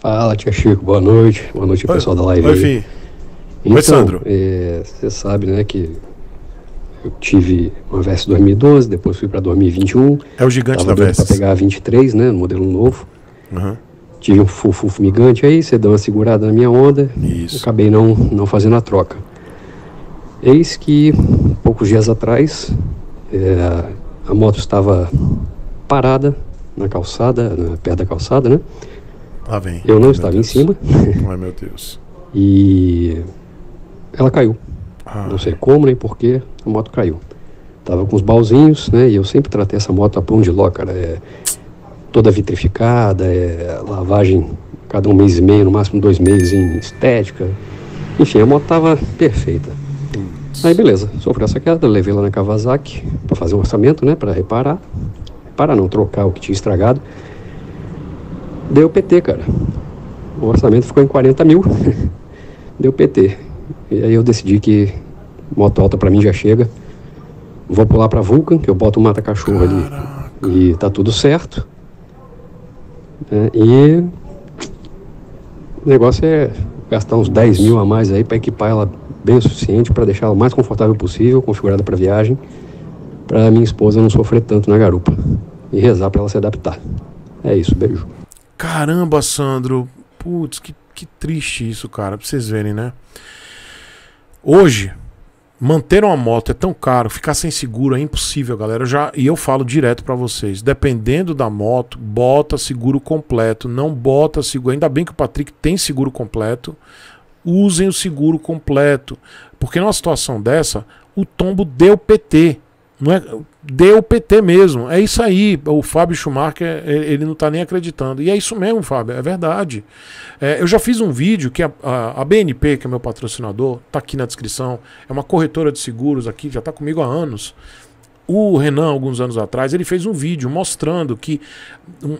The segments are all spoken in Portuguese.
Fala, tia Chico, boa noite. Boa noite, pessoal da live. Oi, filho. Então, oi, Sandro. Você sabe, né, que eu tive uma Versys 2012, depois fui para 2021. É o gigante da Versys. Para pegar a 23, né, no modelo novo. Uhum. Tive um fofo fumigante aí, você deu uma segurada na minha onda. Isso. Acabei não fazendo a troca. Eis que, poucos dias atrás, a moto estava parada na calçada, perto da calçada, né? Ah, vem. Eu não estava em cima. Ai, meu Deus. E ela caiu. Ai. Não sei como nem porquê, a moto caiu. Tava com os balzinhos, né? E eu sempre tratei essa moto a pão de ló, cara. Toda vitrificada, lavagem cada um mês e meio, no máximo 2 meses em estética. Enfim, a moto tava perfeita. Aí beleza, sofreu essa queda, levei lá na Kawasaki para fazer um orçamento, né, para reparar. Para não trocar o que tinha estragado. Deu PT, cara. O orçamento ficou em 40 mil. Deu PT. E aí eu decidi que moto alta pra mim já chega. Vou pular pra Vulcan, que eu boto um mata-cachorro ali. E tá tudo certo. E o negócio é gastar uns 10 mil a mais aí pra equipar ela bem o suficiente, pra deixar ela o mais confortável possível, configurada pra viagem, pra minha esposa não sofrer tanto na garupa. E rezar pra ela se adaptar. É isso, beijo. Caramba, Sandro. Putz, que triste isso, cara. Pra vocês verem, né? Hoje, manter uma moto é tão caro, ficar sem seguro é impossível, galera. E eu falo direto pra vocês. Dependendo da moto, bota seguro completo. Não bota seguro. Ainda bem que o Patrick tem seguro completo. Usem o seguro completo. Porque numa situação dessa, o tombo deu PT. Não é... Deu PT mesmo, é isso aí. O Fábio Schumacher, ele não tá nem acreditando. E é isso mesmo, Fábio, é verdade. Eu já fiz um vídeo que a BNP, que é meu patrocinador, tá aqui na descrição, é uma corretora de seguros aqui, já tá comigo há anos. O Renan, alguns anos atrás, ele fez um vídeo mostrando que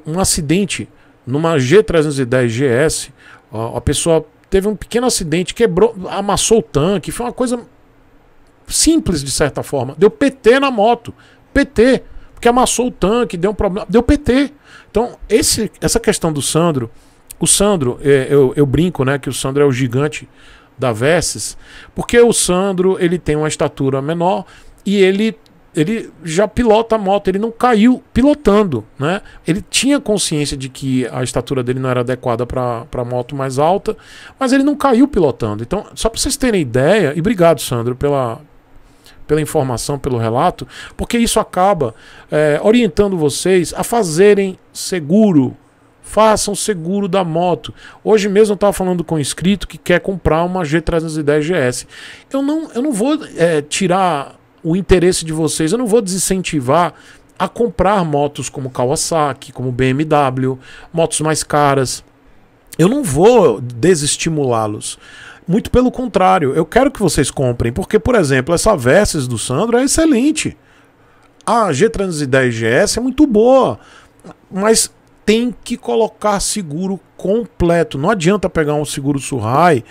um acidente numa G310GS, a pessoa teve um pequeno acidente, quebrou, amassou o tanque, foi uma coisa simples de certa forma, deu PT na moto. PT, porque amassou o tanque, deu um problema, deu PT. Então, essa questão do Sandro, eu brinco, né, que o Sandro é o gigante da Versys, porque o Sandro, ele tem uma estatura menor e ele já pilota a moto, ele não caiu pilotando, né? Ele tinha consciência de que a estatura dele não era adequada para moto mais alta, mas ele não caiu pilotando. Então, só para vocês terem ideia, e obrigado, Sandro, pela informação, pelo relato, porque isso acaba orientando vocês a fazerem seguro. Façam seguro da moto. Hoje mesmo eu estava falando com um inscrito que quer comprar uma G310GS. Eu não vou tirar o interesse de vocês, eu não vou desincentivar a comprar motos como Kawasaki, como BMW, motos mais caras. Eu não vou desestimulá-los. Muito pelo contrário, eu quero que vocês comprem, porque, por exemplo, essa Versys do Sandro é excelente. A G310GS é muito boa, mas tem que colocar seguro completo. Não adianta pegar um seguro Surrai,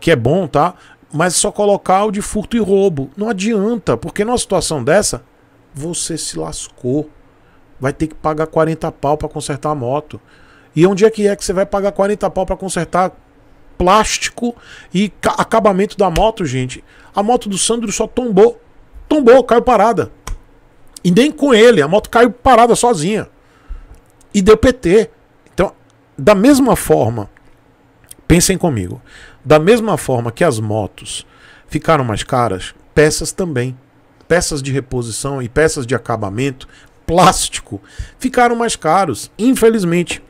que é bom, tá? Mas só colocar o de furto e roubo. Não adianta, porque numa situação dessa, você se lascou. Vai ter que pagar 40 pau para consertar a moto. E onde é que você vai pagar 40 pau para consertar plástico e acabamento da moto, gente? A moto do Sandro só tombou. Tombou, caiu parada. E nem com ele, a moto caiu parada sozinha. E deu PT. Então, da mesma forma, pensem comigo, da mesma forma que as motos ficaram mais caras, peças também. Peças de reposição e peças de acabamento, plástico, ficaram mais caros, infelizmente.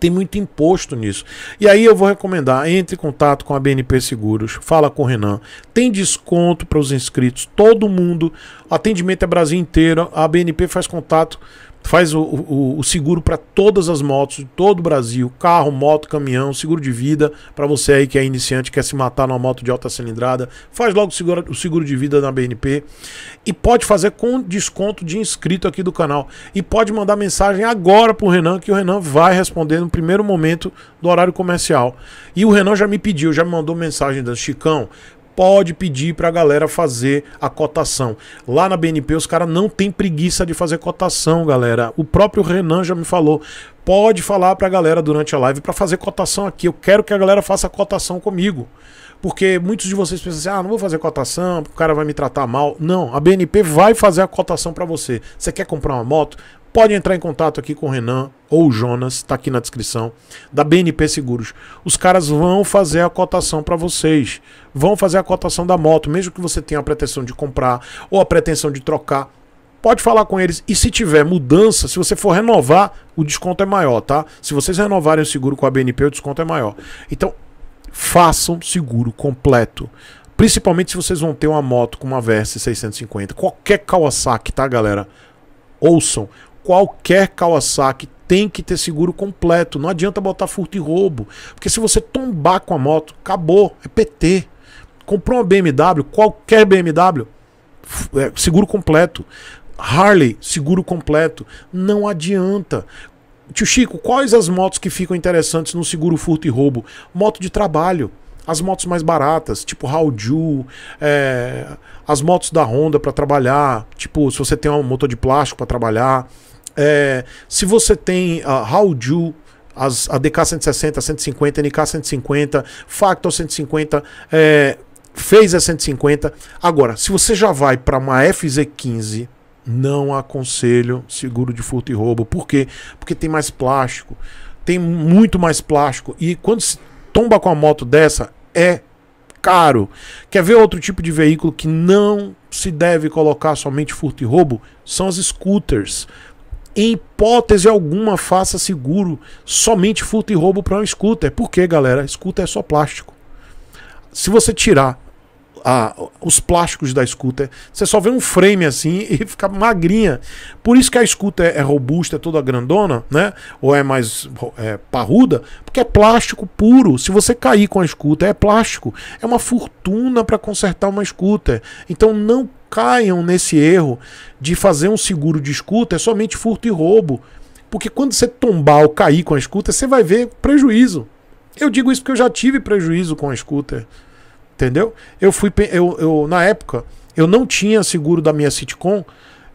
Tem muito imposto nisso. E aí eu vou recomendar, entre em contato com a BNP Seguros, fala com o Renan. Tem desconto para os inscritos, todo mundo. Atendimento é Brasil inteiro. A BNP faz contato, faz o seguro para todas as motos de todo o Brasil. Carro, moto, caminhão, seguro de vida. Para você aí que é iniciante, quer se matar numa moto de alta cilindrada, faz logo o seguro de vida na BNP. E pode fazer com desconto de inscrito aqui do canal. E pode mandar mensagem agora para o Renan, que o Renan vai responder no primeiro momento do horário comercial. E o Renan já me pediu, já me mandou mensagem dizendo: Chicão, pode pedir para a galera fazer a cotação. Lá na BNP os caras não tem preguiça de fazer cotação, galera. O próprio Renan já me falou, pode falar para a galera durante a live para fazer cotação aqui. Eu quero que a galera faça cotação comigo. Porque muitos de vocês pensam assim, ah, não vou fazer cotação, o cara vai me tratar mal. Não, a BNP vai fazer a cotação para você. Você quer comprar uma moto? Pode entrar em contato aqui com o Renan ou o Jonas, tá aqui na descrição, da BNP Seguros. Os caras vão fazer a cotação para vocês, vão fazer a cotação da moto, mesmo que você tenha a pretensão de comprar ou a pretensão de trocar. Pode falar com eles e se tiver mudança, se você for renovar, o desconto é maior, tá? Se vocês renovarem o seguro com a BNP, o desconto é maior. Então, façam seguro completo. Principalmente se vocês vão ter uma moto com uma Versys 650, qualquer Kawasaki, tá, galera? Ouçam. Qualquer Kawasaki tem que ter seguro completo. Não adianta botar furto e roubo. Porque se você tombar com a moto, acabou. É PT. Comprou uma BMW, qualquer BMW, seguro completo. Harley, seguro completo. Não adianta. Tio Chico, quais as motos que ficam interessantes no seguro furto e roubo? Moto de trabalho. As motos mais baratas, tipo Haojue, as motos da Honda para trabalhar. Tipo, se você tem um motor de plástico para trabalhar. Se você tem a Haojue, a DK160, 150, NK150, Factor 150, Fazer 150. Agora, se você já vai para uma FZ15, não aconselho seguro de furto e roubo. Por quê? Porque tem mais plástico. Tem muito mais plástico. E quando se tomba com a moto dessa, é caro. Quer ver outro tipo de veículo que não se deve colocar somente furto e roubo? São as scooters. Em hipótese alguma, faça seguro somente furto e roubo para um scooter. Por quê, galera? Scooter é só plástico. Se você tirar os plásticos da scooter, você só vê um frame assim e fica magrinha. Por isso que a scooter é robusta, é toda grandona, né? Ou é mais parruda, porque é plástico puro. Se você cair com a scooter, é plástico. É uma fortuna para consertar uma scooter. Então não caiam nesse erro de fazer um seguro de scooter somente furto e roubo. Porque quando você tombar ou cair com a scooter, você vai ver prejuízo. Eu digo isso porque eu já tive prejuízo com a scooter. Entendeu? Eu na época, eu não tinha seguro da minha Citycom,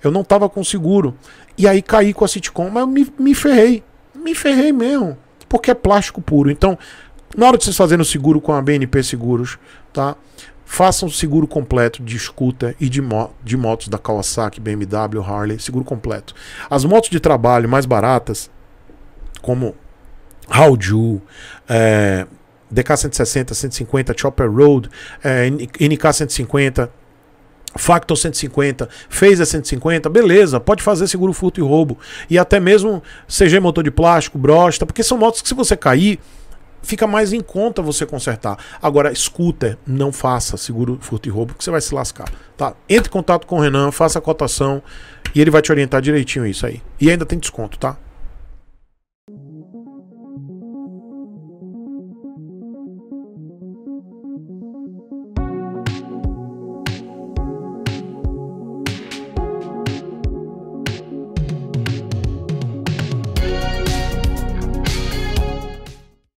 eu não tava com seguro. E aí caí com a Citycom, mas eu me ferrei. Me ferrei mesmo, porque é plástico puro. Então, na hora de vocês fazerem o seguro com a BNP Seguros, tá? Façam o seguro completo de scooter e de motos da Kawasaki, BMW, Harley, seguro completo. As motos de trabalho mais baratas, como Haojue, DK160, 150, Chopper Road, NK150, Factor 150, Fazer 150, beleza, pode fazer seguro furto e roubo. E até mesmo CG, motor de plástico, brosta, porque são motos que se você cair, fica mais em conta você consertar. Agora, scooter, não faça seguro furto e roubo, porque você vai se lascar, tá? Entre em contato com o Renan, faça a cotação e ele vai te orientar direitinho isso aí. E ainda tem desconto, tá?